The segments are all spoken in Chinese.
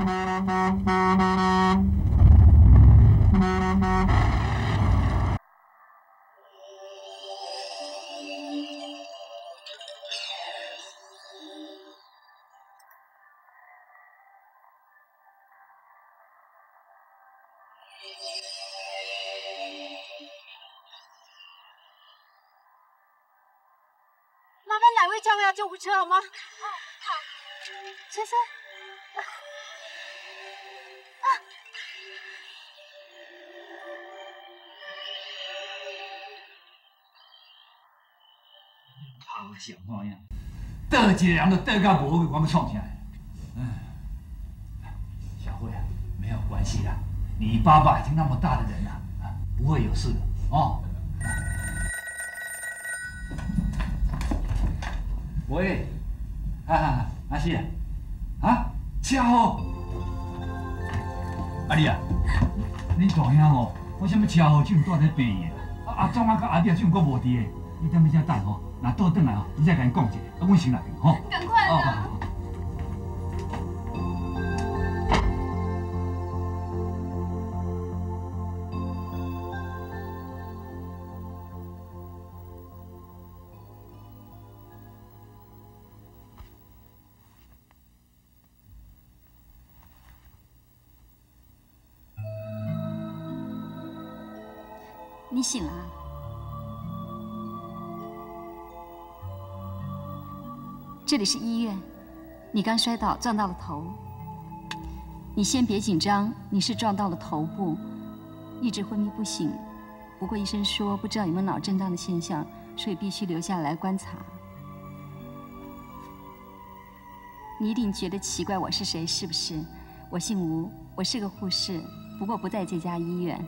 麻烦哪位叫一下救护车好吗？哦，好，先生。 好小模样，这几人都得干不会给我们送起来。小慧啊，没有关系的，你爸爸已经那么大的人了，不会有事的哦。喂，阿西啊，家伙，阿丽啊，你大兄哦，我什么车祸怎带在病院啊？阿忠啊，甲阿弟啊，怎阁无伫诶？你踮咪遮等哦？ 那倒转来哦，你再跟伊讲一下，啊，阮先来去吼。赶快啦！你醒了。 这里是医院，你刚摔倒撞到了头。你先别紧张，你是撞到了头部，一直昏迷不醒。不过医生说不知道有没有脑震荡的现象，所以必须留下来观察。你一定觉得奇怪我是谁，是不是？我姓吴，我是个护士，不过不在这家医院。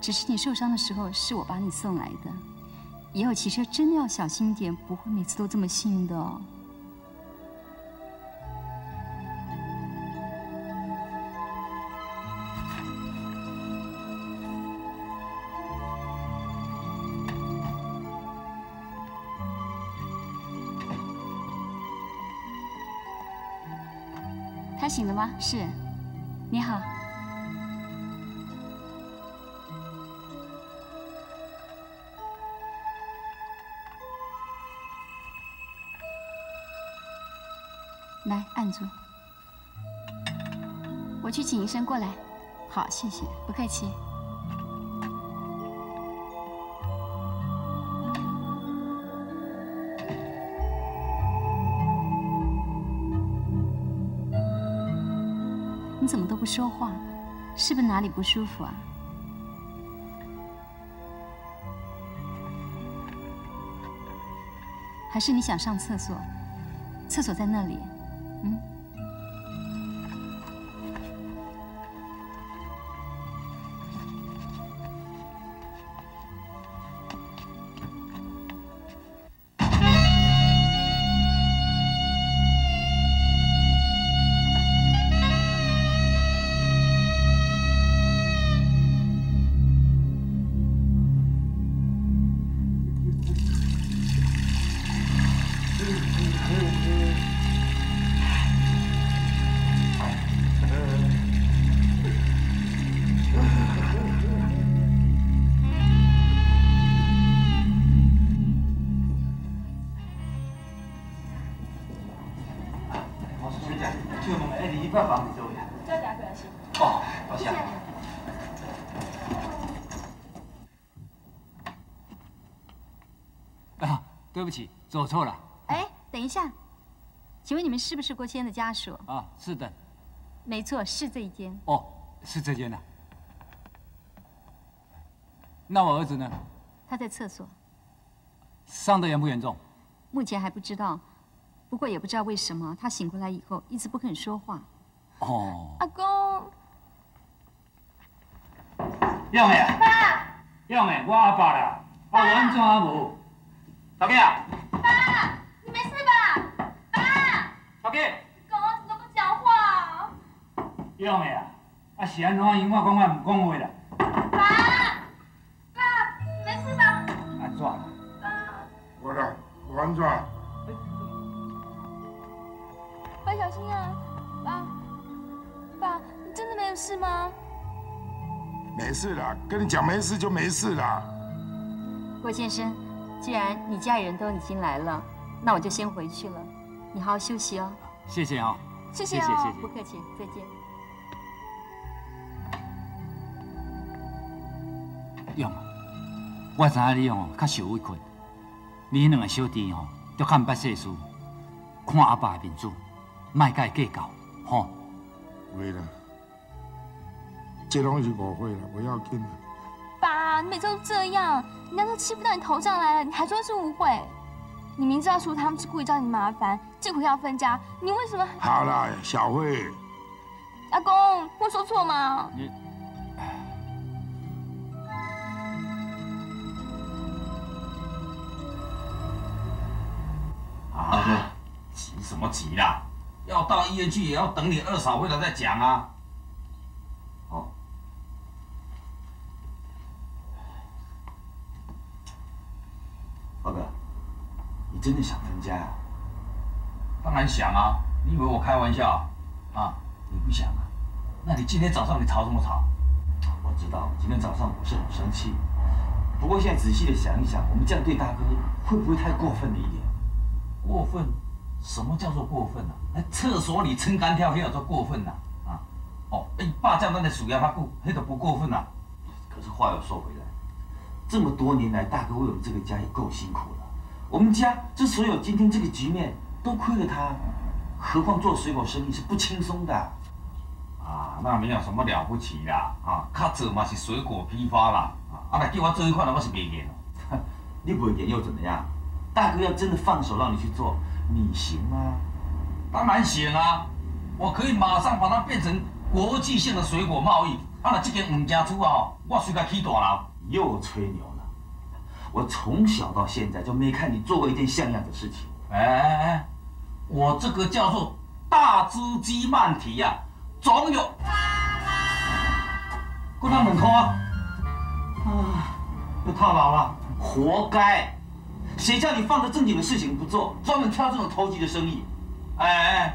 只是你受伤的时候是我把你送来的。以后骑车真的要小心点，不会每次都这么幸运的哦。 他醒了吗？是，你好。来，按住。我去请医生过来。好，谢谢，不客气。 你怎么都不说话？是不是哪里不舒服啊？还是你想上厕所？厕所在那里。嗯。对不起，走错了。哎，等一下，请问你们是不是郭先生的家属？啊，是的。没错，是这一间。哦，是这间的。那我儿子呢？他在厕所。伤得严不严重？目前还不知道，不过也不知道为什么他醒过来以后一直不肯说话。哦。阿公。幺妹啊！爸。幺妹，我阿爸啦。阿文怎阿无？ 老弟啊！爸，你没事吧？爸！老弟，狗儿子都不讲话、啊。幺妹啊，啊是安怎样？我讲我唔讲话啦。爸，你没事吧？安怎啦？爸，我啦，我安怎？爸，小心啊！爸，有事吗？没事啦，跟你讲没事就没事啦。郭先生，既然你家里人都已经来了，那我就先回去了。你好好休息哦。谢谢啊，谢谢啊，不客气，再见。用啊，我知影你哦较受委屈，你两个小弟哦都较毋捌世事，看阿爸的面子，莫甲伊计较，吼。袂啦。 这东西我会了，我要跟你。爸，你每次都这样，人家都欺负到你头上来了，你还说是误会？你明知道叔他们是故意找你麻烦，借口要分家，你为什么？好了，小慧。阿公，我说错吗？你。啊，对，急什么急啦？要到医院去也要等你二嫂回来再讲啊。 二哥，你真的想分家呀？当然想啊！你以为我开玩笑啊？啊，你不想啊？那你今天早上你吵什么吵？我知道，今天早上我是很生气。不过现在仔细的想一想，我们这样对大哥会不会太过分了一点？过分？什么叫做过分啊？在厕所里撑杆跳叫做过分呐！啊，哦，哎，爸叫那的属于他过，那个不过分啊。可是话又说回来。 这么多年来，大哥为我们这个家也够辛苦了。我们家之所以有今天这个局面，都亏了他。何况做水果生意是不轻松的。啊，那没有什么了不起啦。啊，较早嘛是水果批发啦。啊，来叫我做一款，我是袂瘾哦。你不瘾又怎么样？大哥要真的放手让你去做，你行吗？当然行啊！我可以马上把它变成国际性的水果贸易。啊，那这间黄家厝啊，我随它起大楼。 又吹牛了！我从小到现在就没看你做过一件像样的事情。哎，我这个叫做大只鸡慢蹄呀，总有。给我到门口啊！啊，又套牢了，活该！谁叫你放着正经的事情不做，专门挑这种投机的生意？哎，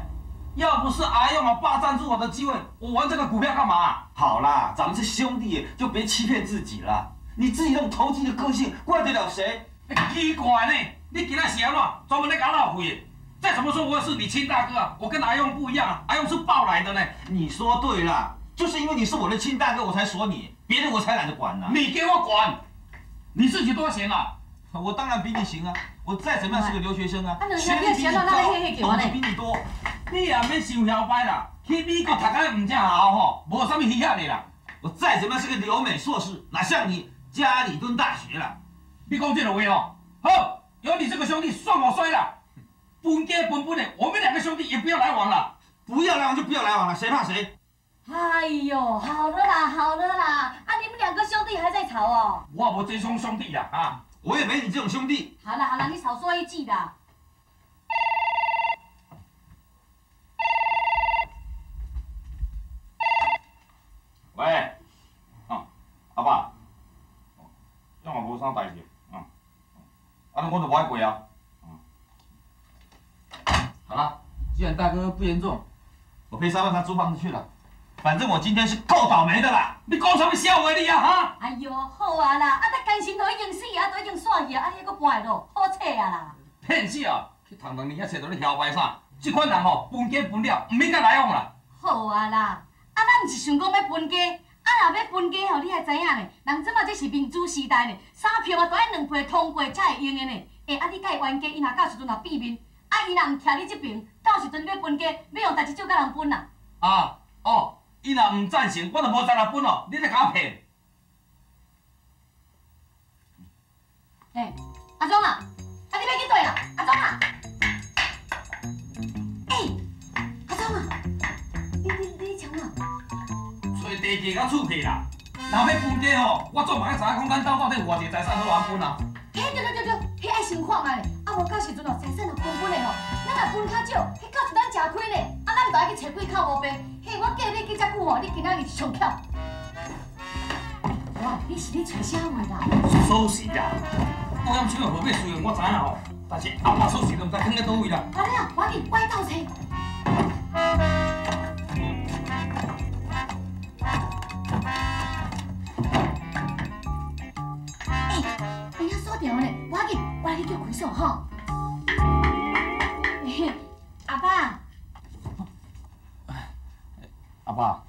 要不是阿勇啊爸赞助我的机会，我玩这个股票干嘛啊？ 好啦，咱们是兄弟，就别欺骗自己了。你自己那种投机的个性，怪得了谁？奇怪呢，你给他写了，专门在搞浪费。再怎么说，我也是你亲大哥啊，我跟阿用不一样啊，阿用是抱来的呢。你说对了，就是因为你是我的亲大哥，我才说你，别人我才懒得管呢、啊。你给我管，你自己多行啊！我当然比你行啊，我再怎么样是个留学生啊，学历比你高，懂事比你多，你也免想摇摆啦。 去美国读个唔正好吼，无啥物稀罕的啦。我再怎么样是个留美硕士，哪像你家里蹲大学啦？你讲这个话哦，好，有你这个兄弟算我衰啦。分家分分的，我们两个兄弟也不要来往了，不要来往就不要来往了，谁怕谁？哎呦，好了啦，好了啦，啊，你们两个兄弟还在吵哦？我无这种兄弟啦，啊，我也没你这种兄弟。好了好了，你少说一句啦。 喂，啊，阿爸，因为无啥代志，啊，安尼我就无爱过啊。好了，既然大哥不严重，我赔3万他租房子去了。反正我今天是够倒霉的啦！你讲什么笑话你啊？哈！哎呦，好啊啦，啊，咱干心都已经死啊，都已经散去啊，啊，还佫搬落，好扯啊啦！骗死哦！去堂堂你遐找到你摇摆啥？这款人吼，分家分了，唔免佮来往啦。好啊啦！ 啊，咱毋是想讲要分家，啊，若要分家吼，你还知影呢？人即马这是民主时代呢，三票嘛都爱两批通过才会用的呢。哎，啊，你甲伊冤家，伊若到时阵若变面，啊，伊若毋徛你这边，到时阵要分家，要用代志就甲人分啦。啊，哦，伊若毋赞成，我就无在来分哦，你咧甲我骗。哎，阿忠啊，啊，你要去倒啦，阿忠啊。 地价甲厝皮啦，若要分家吼，我做嘛要知影讲咱兜到底有偌侪财产好分啊。哎，对对对对，迄爱先看卖咧，啊无到时阵哦，财产若分分的吼，咱若分较少，迄到时咱吃亏咧，啊咱就爱去找鬼靠无白。嘿，我嫁你嫁遮久吼，你今仔日上巧。哇，你是咧找啥话啦？收拾啦，我暗时哦何必虽然我知影吼，但是阿爸收拾都唔知囥在倒位啦。阿你啊，我去，我去倒找。你叫开锁吼。阿爸，阿爸，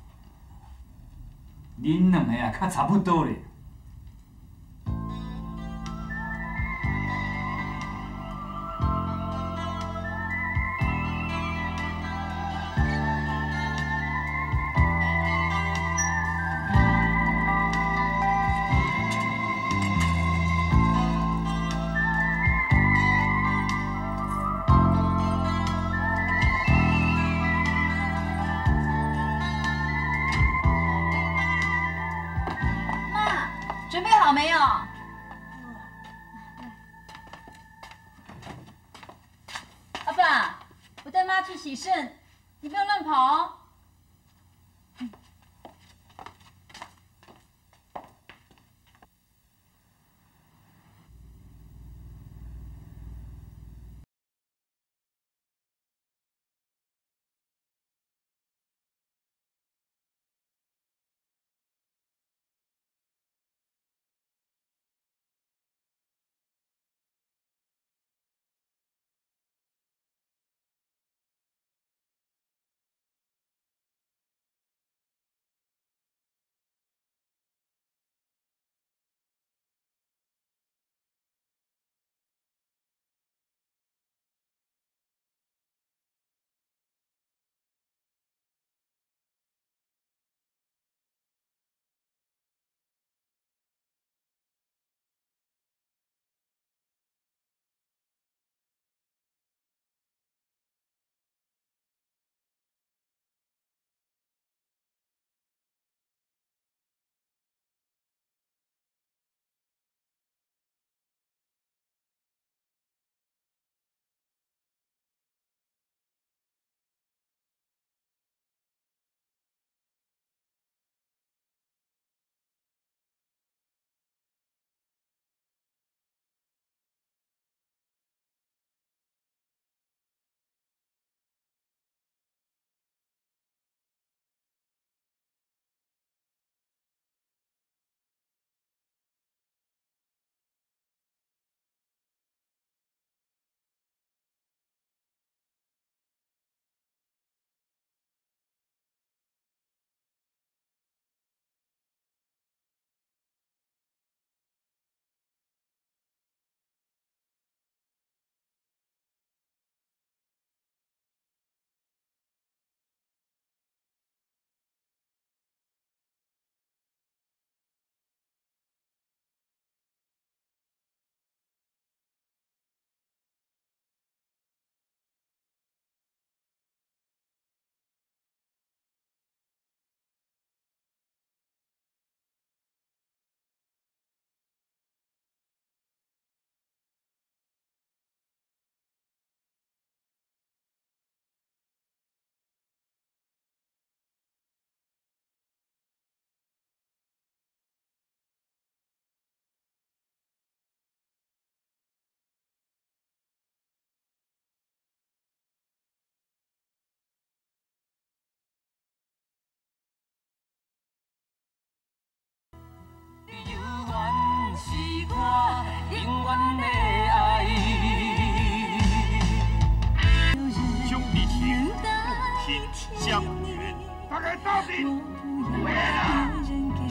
恁两个啊，较差不多咧。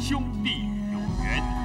兄弟有缘。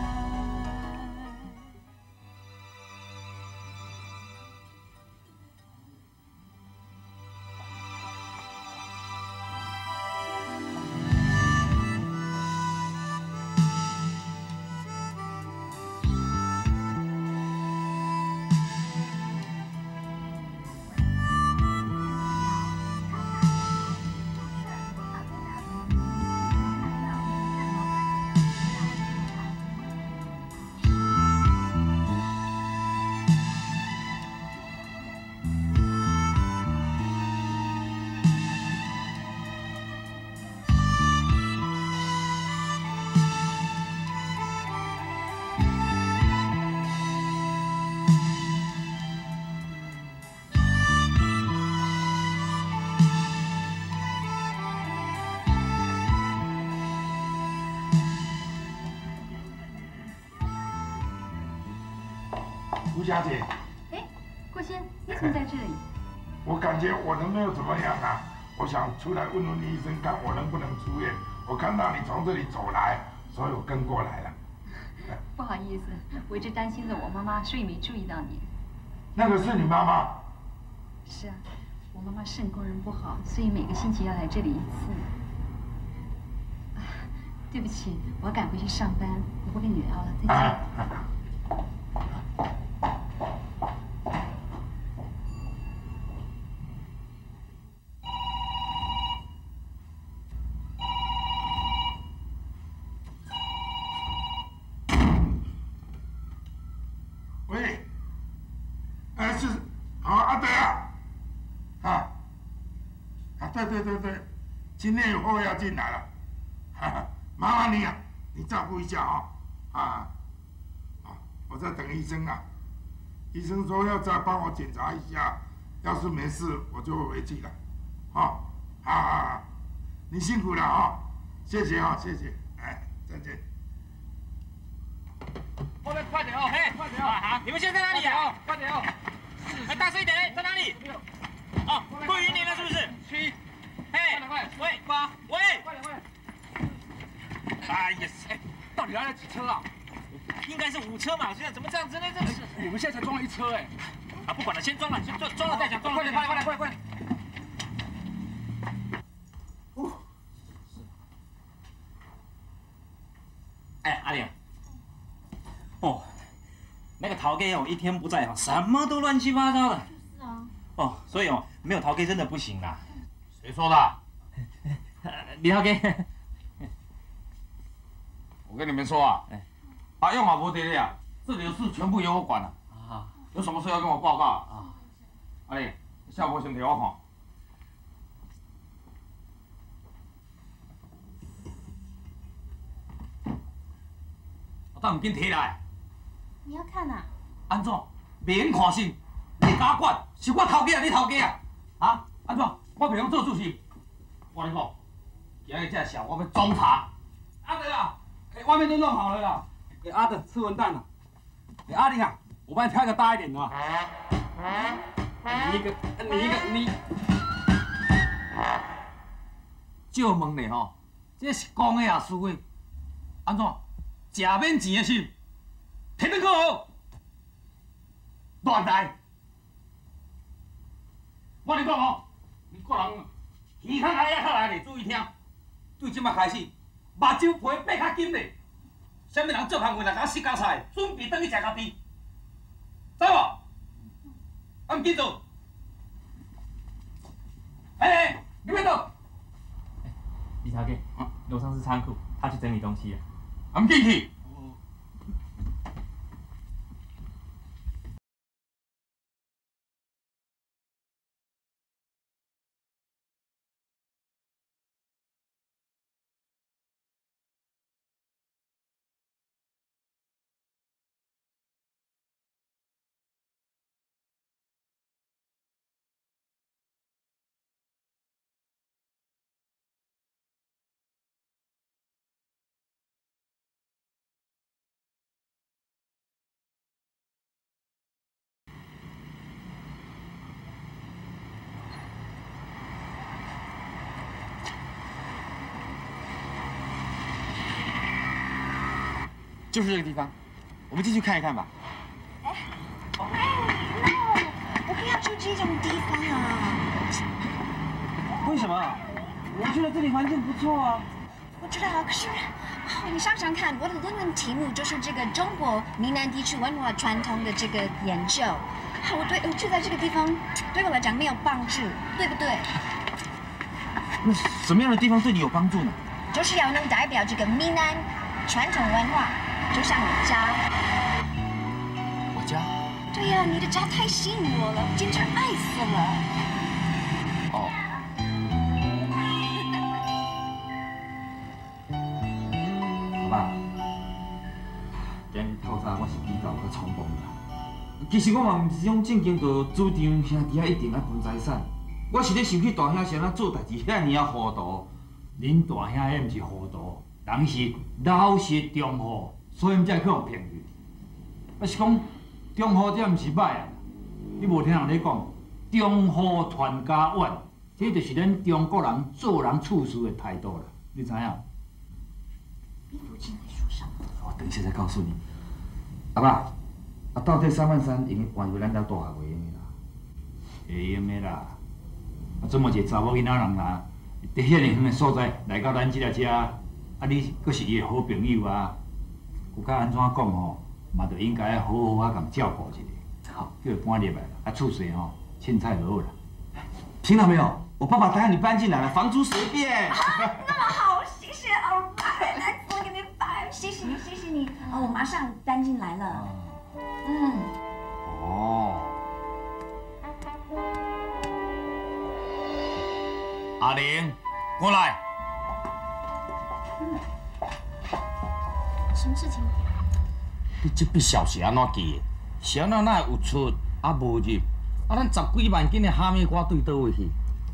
先，你怎么在这里？我感觉我能没有怎么样啊！我想出来问问医生，看我能不能出院。我看到你从这里走来，所以我跟过来了。不好意思，我一直担心着我妈妈，所以没注意到你。那个是你妈妈？是啊，我妈妈肾功能不好，所以每个星期要来这里一次。对不起，我要赶回去上班，我不跟你聊了，再见。今天有货要进来了，哈哈，麻烦你啊，你照顾一下啊、哦，我在等医生啊，医生说要再帮我检查一下，要是没事我就回去了，哦，好，你辛苦了啊、哦，谢谢啊、哦，谢谢，哎，再见。后面快点哦，嘿，快点啊！你们现在在哪里啊？快点哦！哎，大声一点，在哪里？哦，过云林了是不是？七。 哎，喂，八，喂，快点，快点！哎呀，哎，到底来了几车啊？应该是5车嘛，现在怎么这样子呢？这是我们现在才装了1车哎！啊，不管了，先装了，先装了再讲，快点，快点，快点，快点！哦，哎，阿玲，哦，那个陶哥哦，一天不在哦，什么都乱七八糟的。就是啊。哦，所以哦，没有陶哥真的不行啦。 谁说的？李浩哥，我跟你们说啊，啊，用马伯爹的啊，这里的事全部由我管了。啊，有什么事要跟我报告啊？阿丽，下午先给我看。 我当唔紧提来。你要看啊？安怎？免看信，你敢管？是我头家啊，你头家啊？啊？安怎？ 我袂用做主席，我跟你讲，今日这事我要装查。阿德啊，外面都弄好了啦。阿德吃完蛋了。阿玲啊，我帮你挑一个大一点的嘛。你，借问你吼，这是公的也私的，安怎？食免钱的是，提得过乱来。我跟你讲哦。 个人耳孔阿爷较来咧，注意听。对即摆开始，目睭皮擘较紧咧。啥物人做工课来甲死家菜，准备倒去食家己，知无？啊，唔紧做。哎，你别动。李小姐，楼上是仓库，他去整理东西了。啊，唔紧去。 就是这个地方，我们进去看一看吧。哎，我不要住这种地方啊！为什么？我觉得这里环境不错啊。我知道，可是你想想看，我的论文题目就是这个中国闽南地区文化传统的这个研究。我住在这个地方，对我来讲没有帮助，对不对？那什么样的地方对你有帮助呢？就是要能代表这个闽南传统文化。 就像我家，我家。对呀，你的家太吸引我了，简直爱死了。哦。阿爸，今日透早我是比较有冲动啦。其实我嘛唔是种正经着主张兄弟啊一定爱分财产，我是咧想起大兄是安怎做代志遐尼啊糊涂。恁大兄遐唔是糊涂，人是老实忠厚。 所以毋才去互骗去，啊是讲忠厚这毋是歹啊，你无听人咧讲中华传家远，这就是咱中国人做人处事的态度啦，你知影？病毒进来树上，我等一下再告诉你。阿爸，啊，到底3万3已经换回咱家大下袂用的啦，会用的啦。啊，这么一个查某囡仔人啦，伫遐尼远的所在来到咱遮，啊，你佫是伊的好朋友啊，有甲安怎讲吼？ 嘛，就应该好好啊，共照顾一下，好，叫伊搬入来啦。啊，厝水吼，凊彩就好啦。听到没有？我爸爸答应你搬进来了，房租随便。啊，那么好，谢谢欧巴，来，我给你摆，谢谢你，谢谢你。哦，我马上搬进来了。嗯。哦。阿玲，过来。什么事情？ 你这笔小是安怎记的？是安怎哪会有出啊无入？啊，咱10几万斤的哈密瓜对倒位去？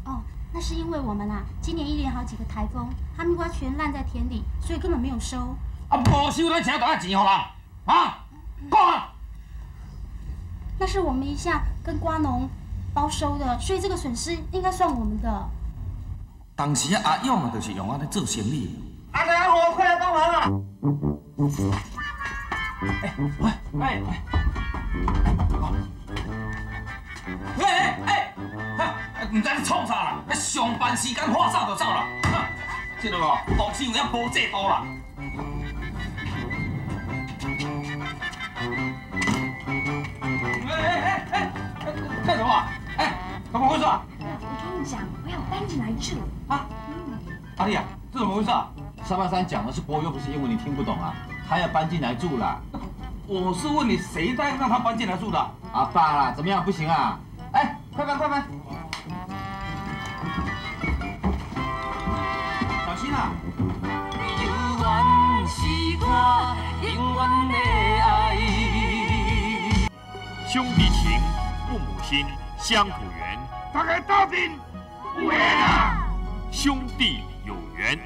哦，那是因为我们啊，今年一连好几个台风，哈密瓜全烂在田里，所以根本没有收。啊，无收咱请多少钱好啦？啊，讲啊！那是我们一下跟瓜农包收的，所以这个损失应该算我们的。当时阿勇啊，就是用安尼做生意。阿娘，我快来帮忙啊！ 哎，唔知你创啥啦？上班时间话走就走啦，知道无？公司有影无制度啦。干什么？怎么回事啊？我跟你讲，我要搬进来住。啊？阿丽啊，这怎么回事啊？383讲的是国语，不是英文，你听不懂啊？ 他要搬进来住啦！我是问你，谁在让他搬进来住的？阿爸啦，怎么样？不行啊！哎，快搬，快搬！小心啊！兄弟情，父母心，乡土缘。打开大饼，有缘啊！兄弟有缘。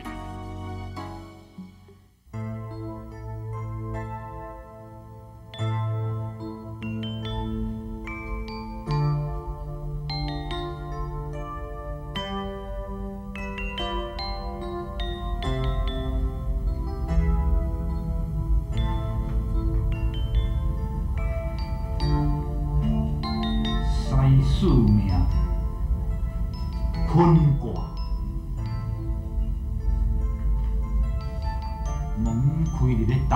宿命，坤卦，门开伫咧东方，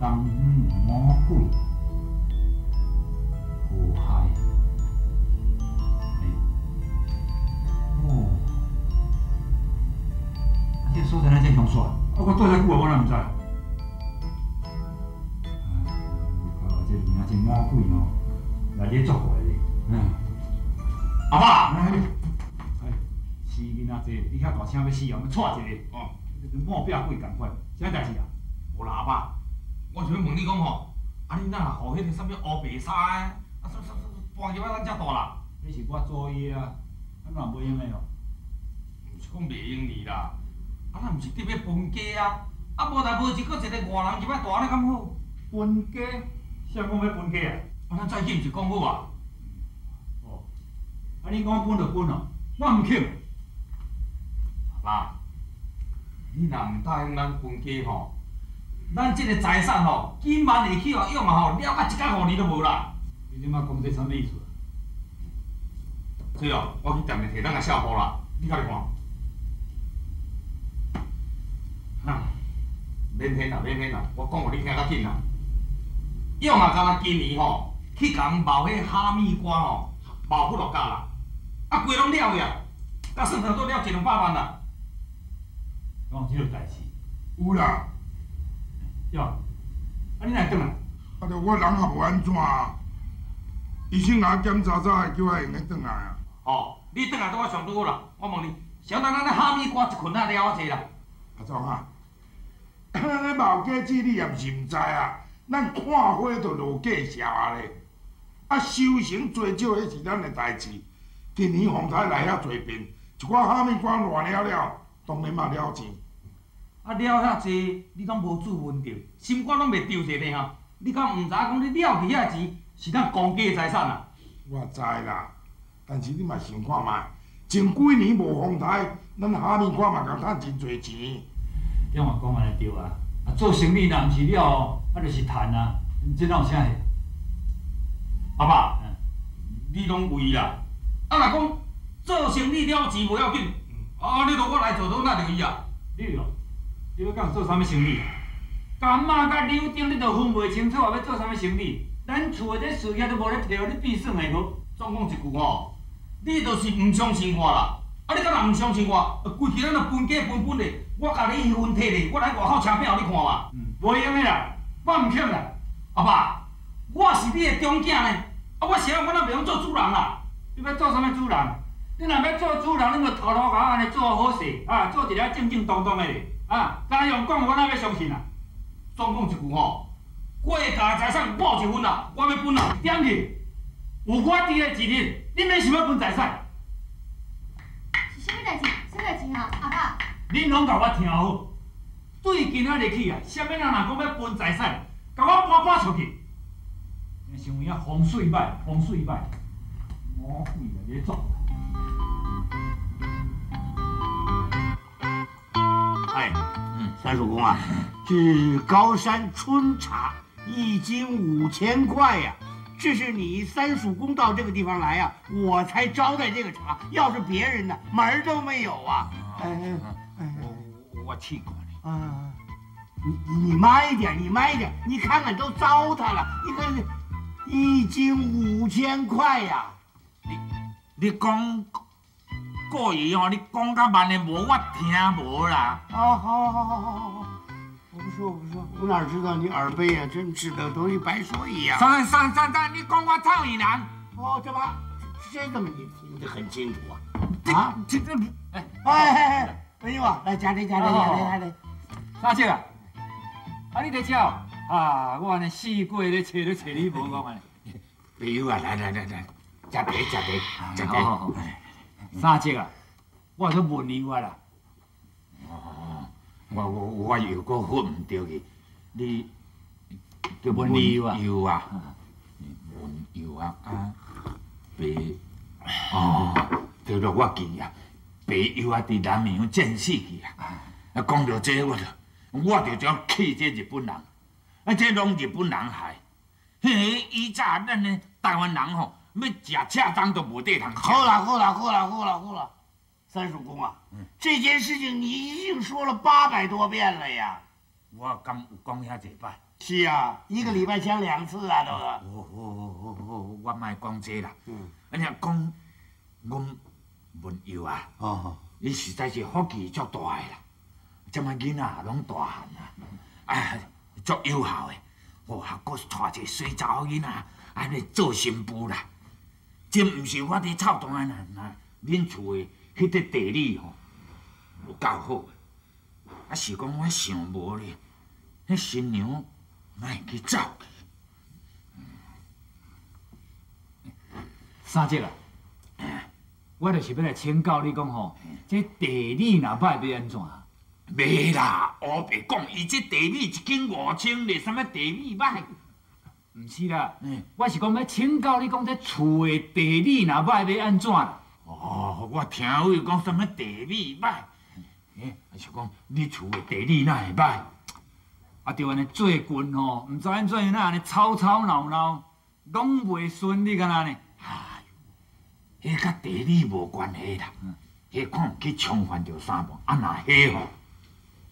东方魔鬼祸害，哦，啊，这所在咱真凶煞，啊，我倒一句话我哪唔知。 魔鬼哦，来这作怪嘞！阿爸，死囡仔多，你遐大声要死哦，要踹一个哦，莫变鬼同款，啥代志啊？无啦，阿爸，我想要问你讲吼，啊你哪学迄个啥物乌白沙啊？啊什搬入来咱遮住啦？你是我做伊啊，咱若袂用的哦，毋是讲袂用你啦，啊咱毋是得要分家啊？啊无代无志，搁一个外人入来住安尼敢好？分家？ 想讲要分家啊？啊，咱再见就讲好啊。哦，啊，你讲分就分哦，我唔肯。爸，你若唔答应咱分家吼，咱这个财产吼，今晚会去互用啊吼，了啊一角五厘都无啦。你即摆讲这啥意思啊？对哦，我去店里摕咱个小包啦，你甲你看。哈，免骗啦，免骗啦，我讲互你听较紧啦。 用啊，敢若今年吼，去共冒迄哈密瓜吼，冒不落价啦，啊，瓜拢了去啊，甲算算都了100-200万啦。讲即个代志，有啦。哟，啊你哪会转来？啊，着我人也无安怎啊，医生甲我检查早，叫我用个转来啊。哦，你转来对我上拄好啦。我问你，相当咱咧哈密瓜一捆啊了啊济啦。阿忠啊，咱咧冒价子你也毋是毋知啊。 咱看花就落介绍啊咧，啊收成最少，迄是咱的代志。今年洪灾来遐侪遍，一寡哈密瓜烂了，当然嘛了钱。啊了遐济，你拢无注文着，心肝拢袂丢一个哈。你敢唔知讲你了去遐钱是咱公家财产啊？我知啦，但是你嘛想看嘛，前几年无风台，咱下面看嘛共趁真侪钱。你嘛讲安尼对啊，啊做生意若毋是了，啊就是趁啊，这哪有啥货？爸爸，你拢为啦，啊若讲做生意了钱无要紧，啊你著我来做做咱著伊啊，你哦，你要讲做啥物生意？ 干妈甲刘丁，你都分袂清楚，要做啥物生意？咱厝的这事业都无咧提互你变算的无。总讲一句哦，你就是毋相信我啦。啊，你敢若毋相信我？规气咱着分家分分的，我甲你分体咧，我来外口车票互你看嘛。袂用的啦，我毋欠啦。阿爸，我是你的长囝呢，啊，我啥我哪袂用做主人啦？你要做啥物主人？你若要做主人，你着头路甲安尼做好势，啊，做一个正正当当的咧。啊，敢用讲我哪要相信啊？ 总讲一句吼，我的家财产某一份啦，我要分啦，点去？有我伫的一日，恁免想要分财产。是啥物代志？啥代志啊？阿爸，恁拢甲我听好。对今仔日起啊，啥物人若讲要分财产，甲我搬搬出去。想有影风水歹，风水歹，魔鬼啊，你作！哎，三叔公啊。这高山春茶一斤5000块呀、啊！这是你三叔公到这个地方来呀、啊，我才招待这个茶。要是别人呢，门儿都没有啊！我去过你啊！你慢一点，你慢一点，你看看都糟蹋了！你看，一斤5000块呀、啊！你讲故意哦，你讲较慢的，无我听无啦。哦，好。 不说，我哪知道你耳背啊？真是的，都一白说一样。三，你讲我臭鱼男？哦，这吧，这怎么你听得很清楚啊？啊，这，哎，哎呦啊，来家里。三叔啊，啊你在吃哦？啊，我安尼四过咧找你无我嘛。哎呦啊，来，吃茶。好。三叔啊，我都问你我啦。 我又搁喝唔对去，你叫文油啊，文油啊啊白哦，对了，我记啊，白油啊伫南洋战死去啊，啊讲到这我就想气这日本人，啊这拢日本人害，嘿以前咱呢台湾人吼要食赤粽都无地通。好啦。 三叔公啊，这件事情你已经说了800多遍了呀！我刚有讲遐侪摆。是啊，1个礼拜讲2次啊，都。哦，我卖讲这啦。啊，你讲阮文友啊，伊实在是福气足大个啦，这么囡仔拢大汉啦，啊，足有孝个，哦，还佫娶一个水查某囡仔，安尼做新妇啦，真毋是我伫臭蛋啦，恁厝个。 迄个地理吼有够好，啊是讲我想无咧，迄新娘莫去走去。三叔啊，我就是要来请教你讲吼，这地理若歹要安怎？袂啦，我白讲，伊这地理1斤5000咧，啥物地理歹？毋是啦，我是讲要请教你讲这厝的地理若歹要安怎？ 哦，我听伊讲什么地理歹，还是讲你厝的地理哪会歹？啊，就安尼最近吼，唔知安怎样安尼吵闹，拢袂顺利，干那呢？哎，迄甲地理无关系啦，迄看去侵犯着啥物？啊，那迄吼，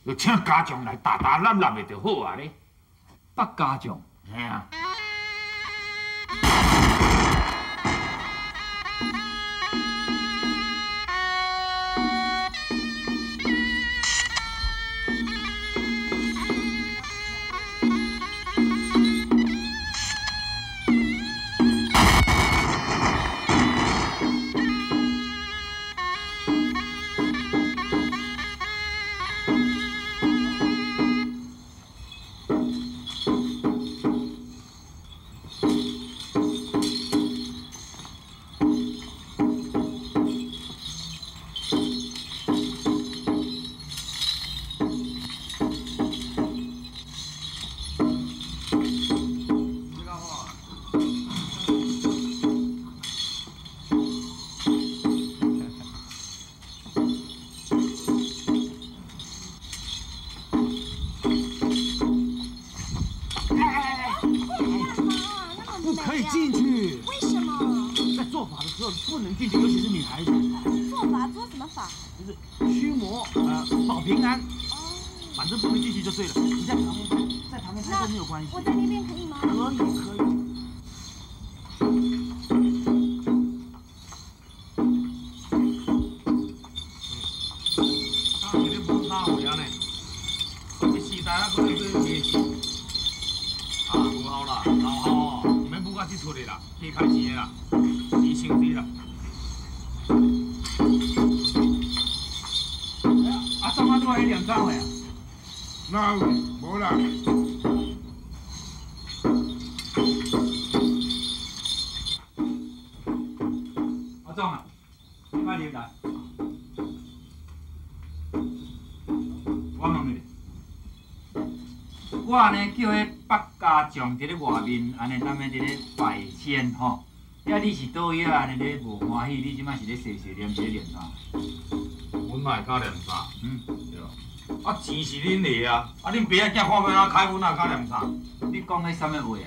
就请家长来打打闹闹的就好啊咧。北家长，嘿啊。法？就是驱魔，保平安。哦。反正不能进去就对了。你在旁边，在旁边拍跟你有关系。我在那边可以吗？可以，可以。 别开钱啦，你兄弟啦！哎呀，阿三阿都还两张嘞？哪有？无啦。阿忠啊，你买点来。我问你，我呢叫迄北家将伫咧外面，安尼当面伫咧。 拜仙吼，呀！你是倒位啊？安尼咧无欢喜，你即摆是咧细细念是咧念啥？阮哪会敢念啥？嗯，对咯。啊，钱是恁的啊！啊，恁爸仔囝看要哪开，阮哪敢念啥？你讲迄啥物话啊？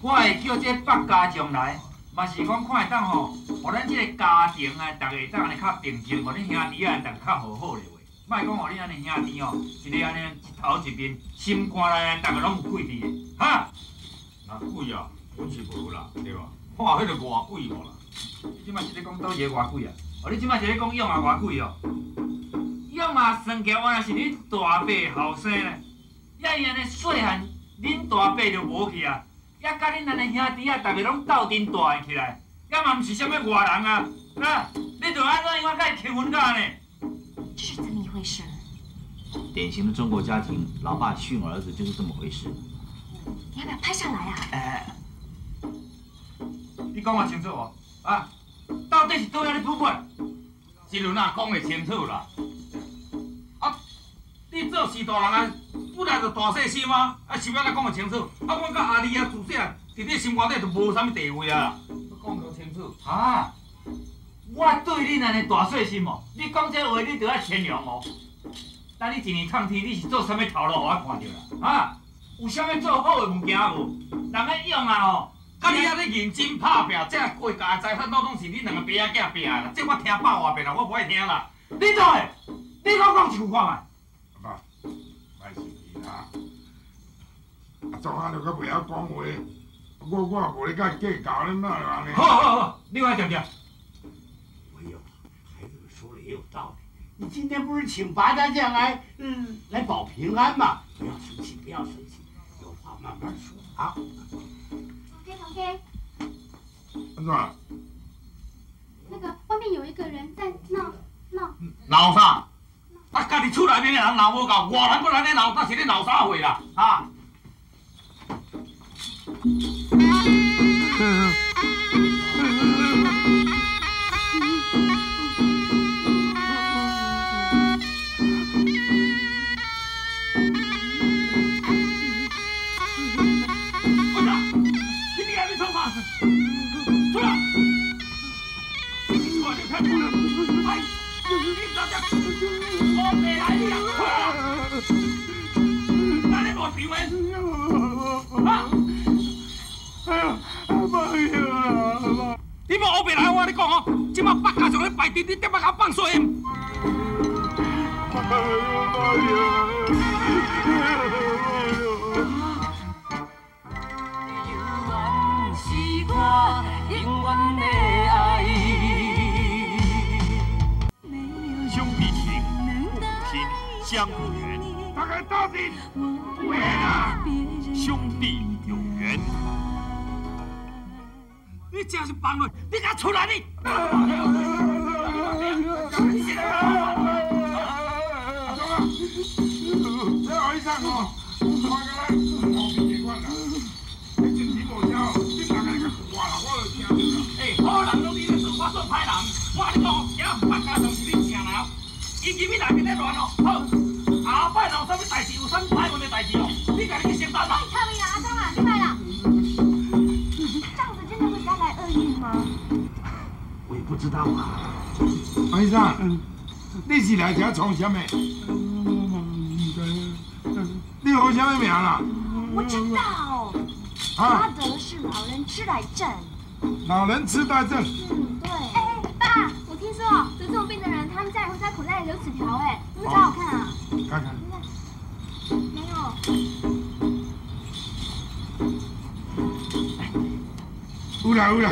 我会叫这北家将来，嘛是讲看会当吼，互咱即个家庭啊，逐个当安尼较平静，互恁兄弟啊，逐个较好好咧话。莫讲互恁安尼兄弟吼，一个安尼一头一面，心肝内逐个拢有鬼伫的，哈？哪鬼啊？ 阮是无啦，对吧？看迄个外鬼无啦。你即摆是咧讲倒一个外鬼啊？哦，你即摆是咧讲养啊外鬼哦。养啊生起原来是恁大伯后生咧，呀伊安尼细汉，恁大伯就无去啊，呀甲恁安尼兄弟啊，逐个拢斗阵大汉起来，呀嘛毋是啥物外人啊，呐，你著安怎样甲伊结婚干呢？这是怎么一回事？典型的中国家庭，老爸训儿子就是这么回事。你要不要拍下来啊？哎。 你讲我清楚哦，啊，到底是倒遐咧扑灭？一路哪讲会清楚啦？啊，你做是大人啊，本来就大细心啊，啊，想要来讲会清楚？啊，我甲阿丽啊，自细啊，伫你心肝底就无啥物地位啊，讲袂清楚。啊，我对恁安尼大细心哦，你讲这话你着爱谦让哦。等你一年抗天，你是做啥物头路，互我看着啦？啊，有啥物做好诶物件无？人个用啊吼。 甲你啊咧认真拍拼，这国家的财产拢是恁两个爸仔囝拼的啦，这我听百外遍啦，我不爱听啦。你倒诶，你讲讲一句看卖。阿爸，卖生气啦。阿忠啊，你阁袂晓讲话，我无咧甲伊计较，恁哪样呢？好好好，另外讲讲。哎呦，孩子们说的也有道理。你今天不是请八大将来，来保平安吗？不要生气，不要生气，有话慢慢说啊。 OK， 安怎？那个外面有一个人在闹。闹啥？啊，家己厝内面的人闹无够，外人过来咧闹，那是咧闹啥货啦？啊！老人痴呆症。嗯，对。哎，爸，我听说得这种病的人，他们哎，有纸条哎，是不是超好看啊？看看。没有。有啦有啦，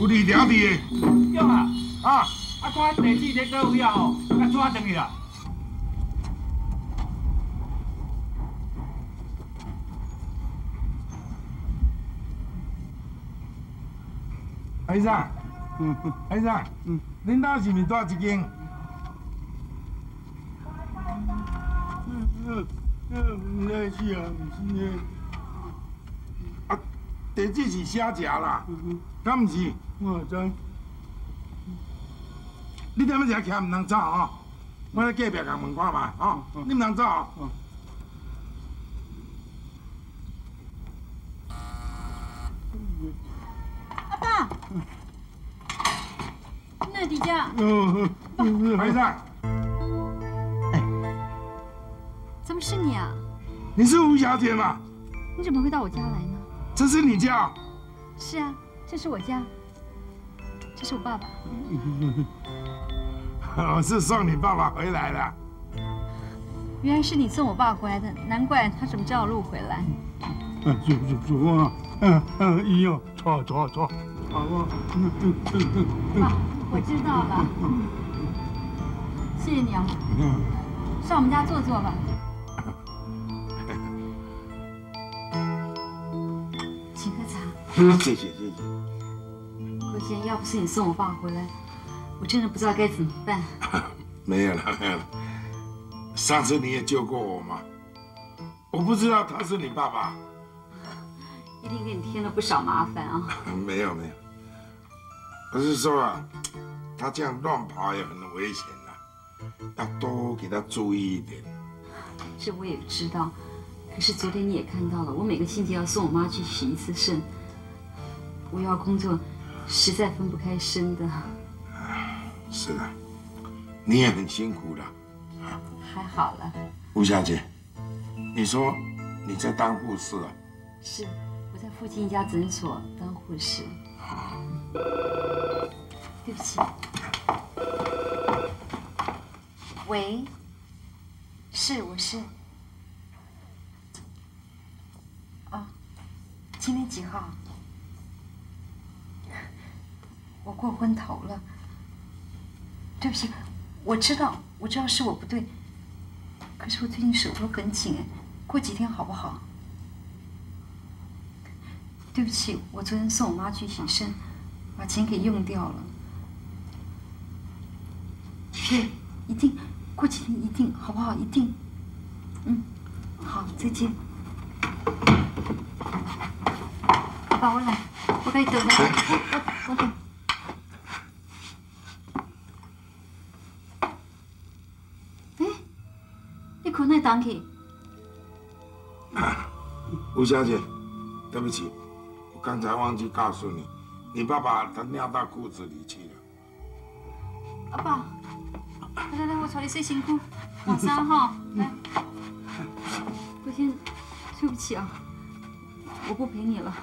有字条字的。对啦，啊，看第四日到位啊吼，甲抓上去啦。 海生，海生，恁家是毋是住一间？唔认识啊，唔是呢。啊，地址是写食啦，敢毋是？我知。你踮咧遮徛毋通走哦，我咧隔壁共问看嘛哦，你毋通走哦。 那底下，孩子，哎，怎么是你啊？你是吴小姐吗？你怎么会到我家来呢？这是你家？是啊，这是我家，这是我爸爸。我是送你爸爸回来的。原来是你送我爸回来的，难怪他怎么绕路回来。走啊，哎呦，走。 好啊，爸，我知道了，谢谢你啊，上我们家坐坐吧。请喝茶。谢谢。郭先，要不是你送我爸回来，我真的不知道该怎么办。没有了，上次你也救过我嘛，我不知道他是你爸爸。 一定给你添了不少麻烦啊！没有，我是说啊，他这样乱跑也很危险呐，要多给他注意一点。这我也知道，可是昨天你也看到了，我每个星期要送我妈去洗一次肾，我要工作，实在分不开身的。是的，你也很辛苦了。还好了。吴小姐，你说你在当护士啊？是。 在附近一家诊所当护士。对不起。喂，我是。啊，今天几号？我过昏头了。对不起，我知道是我不对，可是我最近手头很紧哎，过几天好不好？ 对不起，我昨天送我妈去洗肾，把钱给用掉了。对，一定，过几天一定，好不好？一定。好，再见。爸，我来，我该走了。我走。哎，你困在哪去？吴小姐，对不起。 刚才忘记告诉你，你爸爸他尿到裤子里去了。阿爸，来，我朝你洗身躯，换衫哈。来，郭先生，对不起啊，我不陪你了。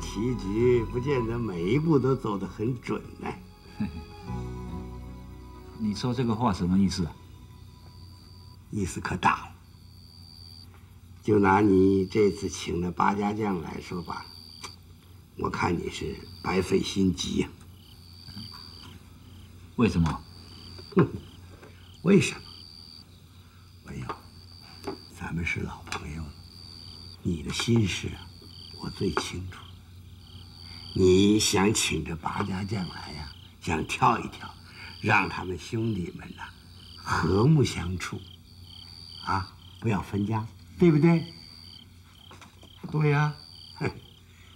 棋局不见得每一步都走得很准呢。你说这个话什么意思啊？意思可大了。就拿你这次请的八家将来说吧，我看你是白费心机呀。为什么？哼，为什么？文友，咱们是老朋友了，你的心事啊，我最清楚。你想请这八家将来呀、想跳一跳，让他们兄弟们呐、和睦相处，啊，不要分家。 对不对？对呀、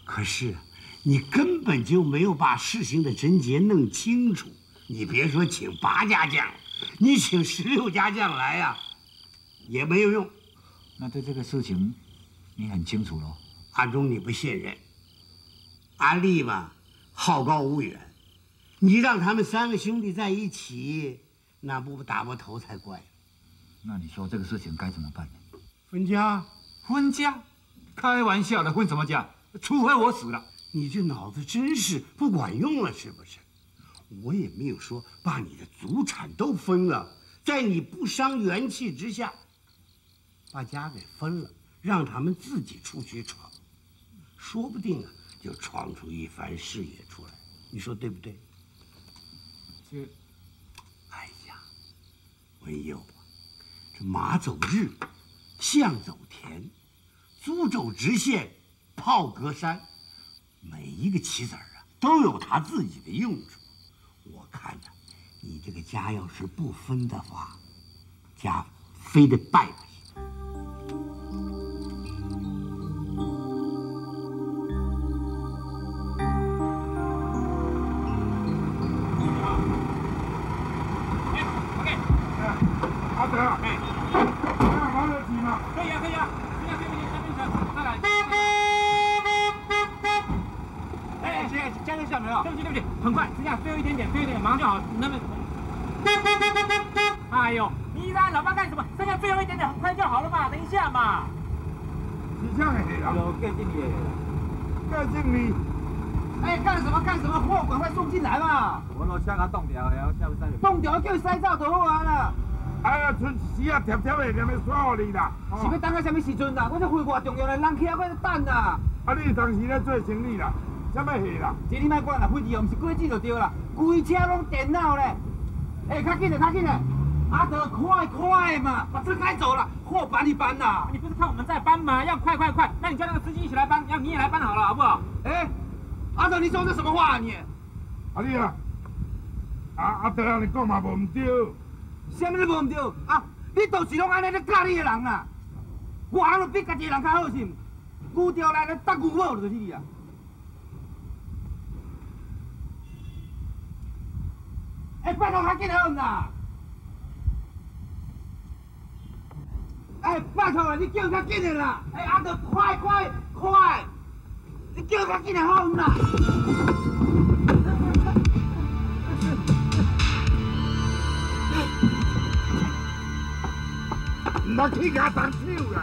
可是你根本就没有把事情的症结弄清楚。你别说请八家将，你请16家将来呀、也没有用。那对这个事情，你很清楚喽？阿忠你不信任，阿力嘛好高骛远，你让他们3个兄弟在一起，那不打破头才怪。那你说这个事情该怎么办呢？ 分家，分家，开玩笑的，分什么家？除非我死了。你这脑子真是不管用了，是不是？我也没有说把你的祖产都分了，在你不伤元气之下，把家给分了，让他们自己出去闯，说不定啊，就闯出一番事业出来。你说对不对？这，哎呀，文友啊，这马走日。 象走田，猪走直线，炮隔山，每一个棋子儿啊都有它自己的用处。我看呐、你这个家要是不分的话，家非得败不行。很快，只想最后一点点，最后一点点，马上就好。那么，哎呦，你让老爸干什么？剩下最后一点点，很快就好了嘛，等一下嘛。你这样也得了，干经理，干经理。哎，干什么干什么，货赶快送进来嘛。我落车啊，冻掉，然后下午塞。冻掉叫塞走就好啊啦。哎呀，剩死啊，贴贴的，连咪耍你啦。是要等到什么时阵啦？我这货偌重要嘞，人去啊，我要等啦。啊，你当时咧做生意啦？ 什么戏啦？这你莫管啦，飞机又唔是过子就对啦，规车拢电脑咧。哎，较紧嘞，较紧嘞！阿德，快快嘛，把车开走了，货搬一搬啦。你不是看我们在搬吗？要快快快！那你叫那个司机一起来搬，要你也来搬好了，好不好？哎，阿德，你说这什么话啊你？阿弟啊，阿德啊，你讲嘛无唔对？什么都无唔对啊！你就是拢安尼咧教你的人啦。我阿都比家己人较好是唔？牛条来咧搭牛某就是你啊！ 哎，拜托，快进来啦！哎，拜托了，你叫他进来啦！哎，阿德，快快快！你叫他进来好唔啦？唔通去咬动手啦！